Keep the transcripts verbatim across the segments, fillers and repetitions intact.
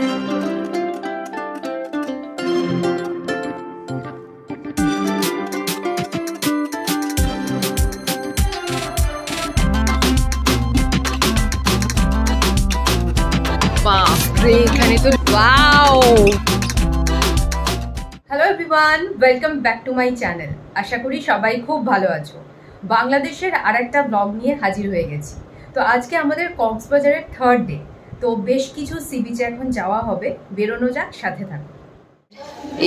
Hello everyone, welcome back to my channel. আশা করি সবাই খুব ভালো আছো। বাংলাদেশের আর একটা ব্লগ নিয়ে হাজির হয়ে গেছি। তো আজকে আমাদের কক্সবাজারের থার্ড ডে, তো বেশ কিছু সি বিচে এখন যাওয়া হবে। বেরোনো যাক, সাথে থাকো।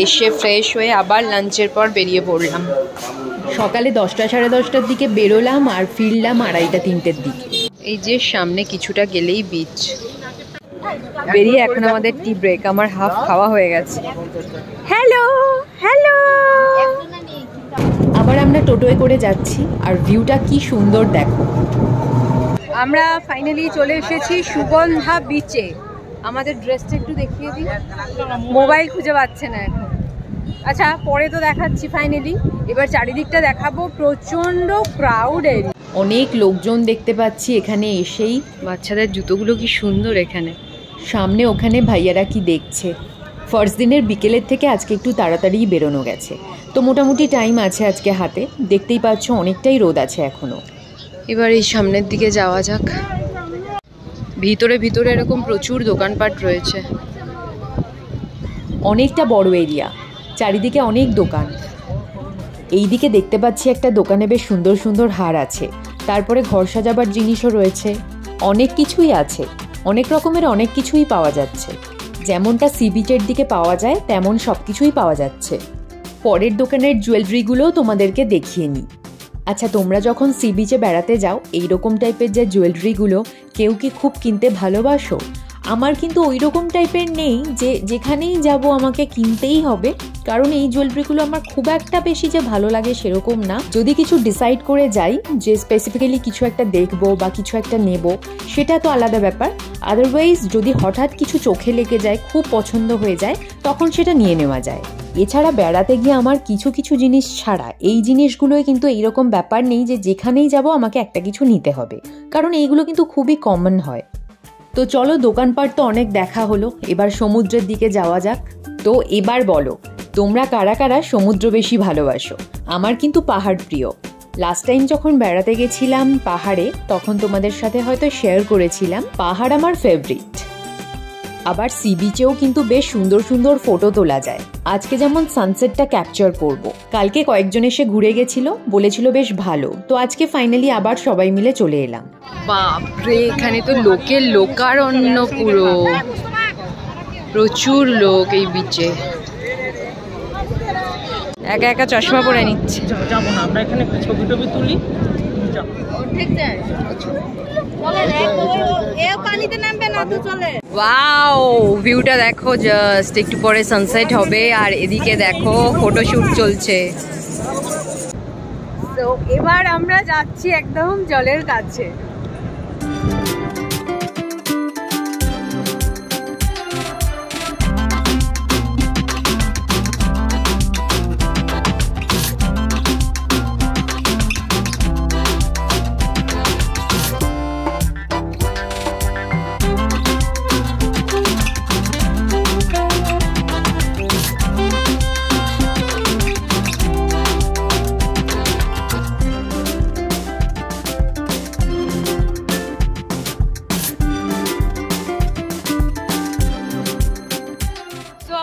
এসে ফ্রেশ হয়ে আবার লাঞ্চের পর বেরিয়ে পড়লাম। সকালে দশটা সাড়ে দশটার দিকে বেরোলাম আর ফিরলাম আড়াইটা তিনটের দিকে। এই যে সামনে কিছুটা গেলেই বিচ। বেরিয়ে এখন আমাদের টি ব্রেক, আমার হাফ খাওয়া হয়ে গেছে। হ্যালো হ্যালো, আবার আমরা টোটোয় করে যাচ্ছি আর ভিউটা কি সুন্দর দেখো। আমরা ফাইনালি চলে এসেছি সুগন্ধা বিচে। আমাদের ড্রেসটা একটু দেখিয়ে দিই, মোবাইল খুঁজে পাচ্ছে না এখন। আচ্ছা পরে তো দেখাচ্ছি। ফাইনালি এবার চারিদিকটা দেখাবো। প্রচন্ড ক্রাউডের, অনেক লোকজন দেখতে পাচ্ছি এখানে এসেই। বাচ্চাদের জুতোগুলো কি সুন্দর। এখানে সামনে ওখানে ভাইয়ারা কি দেখছে। ফার্স্ট দিনের বিকেলের থেকে আজকে একটু তাড়াতাড়ি বেরোনো গেছে, তো মোটামুটি টাইম আছে আজকে হাতে। দেখতেই পাচ্ছ অনেকটাই রোদ আছে এখনও। এবার এই সামনের দিকে যাওয়া যাক। ভিতরে ভিতরে এরকম প্রচুর দোকানপাট রয়েছে। অনেকটা বড় এরিয়া, চারিদিকে অনেক দোকান। এইদিকে দেখতে পাচ্ছি একটা দোকানে বেশ সুন্দর সুন্দর হার আছে, তারপরে ঘর সাজাবার জিনিসও রয়েছে, অনেক কিছুই আছে। অনেক রকমের অনেক কিছুই পাওয়া যাচ্ছে, যেমনটা সি বিচের দিকে পাওয়া যায় তেমন সব কিছুই পাওয়া যাচ্ছে। পরের দোকানের জুয়েলারিগুলোও তোমাদেরকে দেখিয়ে নিই। আচ্ছা, তোমরা যখন সি বিচে বেড়াতে যাও এইরকম টাইপের যে জুয়েলারিগুলো, কেউ কি খুব কিনতে ভালোবাসো? আমার কিন্তু ওই রকম টাইপের নেই যে যেখানেই যাব আমাকে কিনতেই হবে, কারণ এই জুয়েলারিগুলো আমার খুব একটা বেশি যে ভালো লাগে সেরকম না। যদি কিছু ডিসাইড করে যাই যে স্পেসিফিক্যালি কিছু একটা দেখবো বা কিছু একটা নেব, সেটা তো আলাদা ব্যাপার। আদারওয়াইজ যদি হঠাৎ কিছু চোখে লেগে যায়, খুব পছন্দ হয়ে যায়, তখন সেটা নিয়ে নেওয়া যায়। এছাড়া বেড়াতে গিয়ে আমার কিছু কিছু জিনিস ছাড়া এই জিনিসগুলোই কিন্তু এইরকম ব্যাপার নেই যে যেখানেই যাব আমাকে একটা কিছু নিতে হবে, কারণ এইগুলো কিন্তু খুবই কমন হয়। তো চলো, দোকানপাট তো অনেক দেখা হলো, এবার সমুদ্রের দিকে যাওয়া যাক। তো এবার বলো তোমরা কারা কারা সমুদ্র বেশি ভালোবাসো? আমার কিন্তু পাহাড় প্রিয়। লাস্ট টাইম যখন বেড়াতে গেছিলাম পাহাড়ে, তখন তোমাদের সাথে হয়তো শেয়ার করেছিলাম পাহাড় আমার ফেভারিট। আবার সি বিচেও কিন্তু বেশ সুন্দর সুন্দর ফটো তোলা যায়। আজকে যেমন সানসেটটা ক্যাপচার করব। কালকে কয়েকজন এসে ঘুরে গেছিল, বলেছিল বেশ ভালো, তো আজকে ফাইনালি আবার সবাই মিলে চলে এলাম। বাপরে, এখানে তো লোকে লোকারণ্য পুরো, প্রচুর লোক এই বিচে। একা একা চশমা পরে নিচ্ছে। যাবো না আমরা, এখানে ছবি টবি তুলি। ওয়াও, ভিউটা দেখো জাস্ট। একটু পরে সানসেট হবে আর এদিকে দেখো ফটোশুট চলছে। তো এবার আমরা যাচ্ছি একদম জলের কাছে।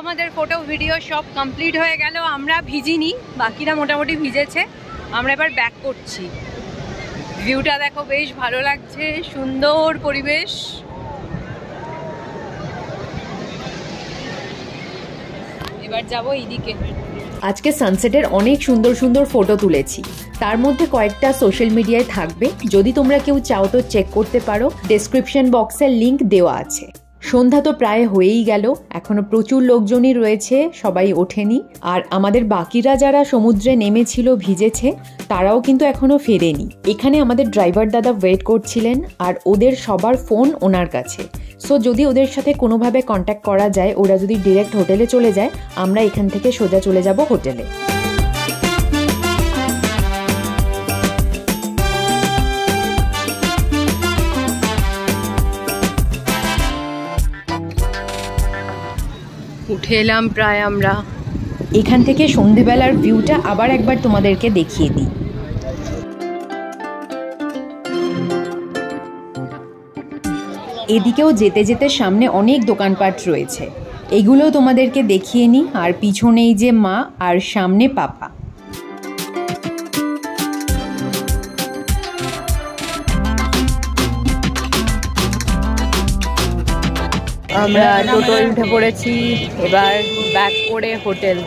আমাদের ফটো ভিডিও সব কমপ্লিট হয়ে গেল। আমরা ভিজিনি, বাকিরা মোটামুটি ভিজেছে। আমরা এবার ব্যাক করছি। ভিউটা দেখো বেশ ভালো লাগছে, সুন্দর পরিবেশ। এবার যাব এইদিকে। আজকে সানসেটের অনেক সুন্দর সুন্দর ফটো তুলেছি, তার মধ্যে কয়েকটা সোশ্যাল মিডিয়ায় থাকবে। যদি তোমরা কেউ চাও তো চেক করতে পারো, ডেসক্রিপশন বক্সের লিঙ্ক দেওয়া আছে। সন্ধ্যা তো প্রায় হয়েই গেল, এখনো প্রচুর লোকজনই রয়েছে, সবাই ওঠেনি। আর আমাদের বাকিরা যারা সমুদ্রে নেমেছিল ভিজেছে, তারাও কিন্তু এখনো ফেরেনি। এখানে আমাদের ড্রাইভার দাদা ওয়েট করছিলেন আর ওদের সবার ফোন ওনার কাছে। সো যদি ওদের সাথে কোনোভাবে কন্ট্যাক্ট করা যায়, ওরা যদি ডিরেক্ট হোটেলে চলে যায়, আমরা এখান থেকে সোজা চলে যাব হোটেলে। উঠে এলাম প্রায় আমরা। এখান থেকে সন্ধেবেলার ভিউটা আবার একবার তোমাদেরকে দেখিয়ে দিই। এদিকেও যেতে যেতে সামনে অনেক দোকানপাট রয়েছে, এগুলো তোমাদেরকে দেখিয়ে নিই। আর পিছনেই যে মা আর সামনে পাপা। আমরা টোটোয় উঠে পড়েছি, এবার ব্যাক করে হোটেল।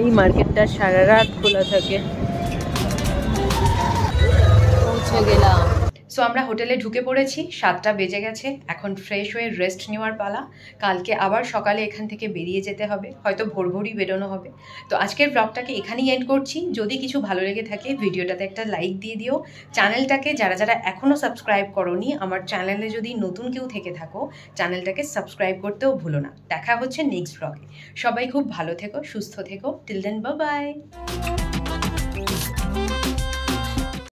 এই মার্কেটটা সারা রাত খোলা থাকে। পৌঁছে গেলাম। সো আমরা হোটেলে ঢুকে পড়েছি, সাতটা বেজে গেছে। এখন ফ্রেশ হয়ে রেস্ট নেওয়ার পালা। কালকে আবার সকালে এখান থেকে বেরিয়ে যেতে হবে, হয়তো ভোর ভোরই বেরোনো হবে। তো আজকের ব্লগটাকে এখানেই এন্ড করছি। যদি কিছু ভালো লেগে থাকে ভিডিওটাতে একটা লাইক দিয়ে দিও। চ্যানেলটাকে যারা যারা এখনও সাবস্ক্রাইব করোনি, আমার চ্যানেলে যদি নতুন কেউ থেকে থাকো চ্যানেলটাকে সাবস্ক্রাইব করতেও ভুলো না। দেখা হচ্ছে নেক্সট ব্লগে। সবাই খুব ভালো থেকো, সুস্থ থেকো। Till then bye by.